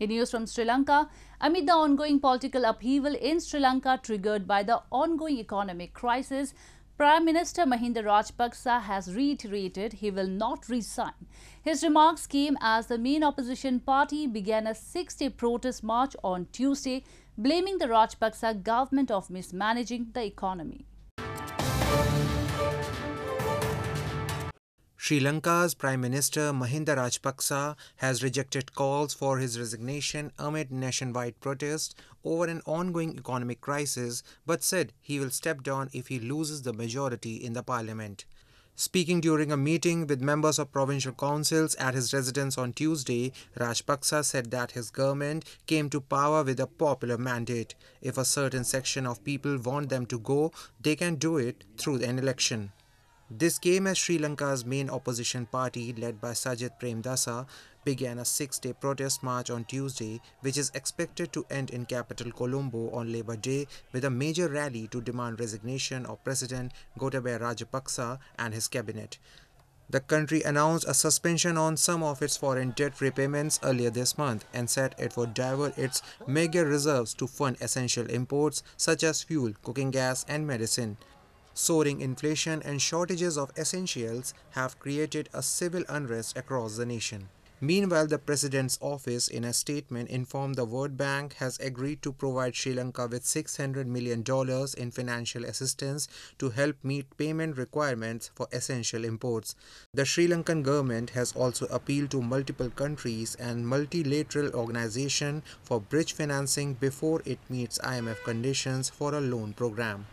In news from Sri Lanka, amid the ongoing political upheaval in Sri Lanka triggered by the ongoing economic crisis, Prime Minister Mahinda Rajapaksa has reiterated he will not resign. His remarks came as the main opposition party began a six-day protest march on Tuesday, blaming the Rajapaksa government of mismanaging the economy. Sri Lanka's Prime Minister Mahinda Rajapaksa has rejected calls for his resignation amid nationwide protests over an ongoing economic crisis, but said he will step down if he loses the majority in the parliament. Speaking during a meeting with members of provincial councils at his residence on Tuesday, Rajapaksa said that his government came to power with a popular mandate. If a certain section of people want them to go, they can do it through an election. This came as Sri Lanka's main opposition party, led by Sajith Premadasa, began a six-day protest march on Tuesday, which is expected to end in capital Colombo on Labour Day with a major rally to demand resignation of President Gotabaya Rajapaksa and his cabinet. The country announced a suspension on some of its foreign debt repayments earlier this month and said it would divert its mega reserves to fund essential imports such as fuel, cooking gas and medicine. Soaring inflation and shortages of essentials have created a civil unrest across the nation. Meanwhile, the president's office in a statement informed the World Bank has agreed to provide Sri Lanka with $600 million in financial assistance to help meet payment requirements for essential imports. The Sri Lankan government has also appealed to multiple countries and multilateral organizations for bridge financing before it meets IMF conditions for a loan program.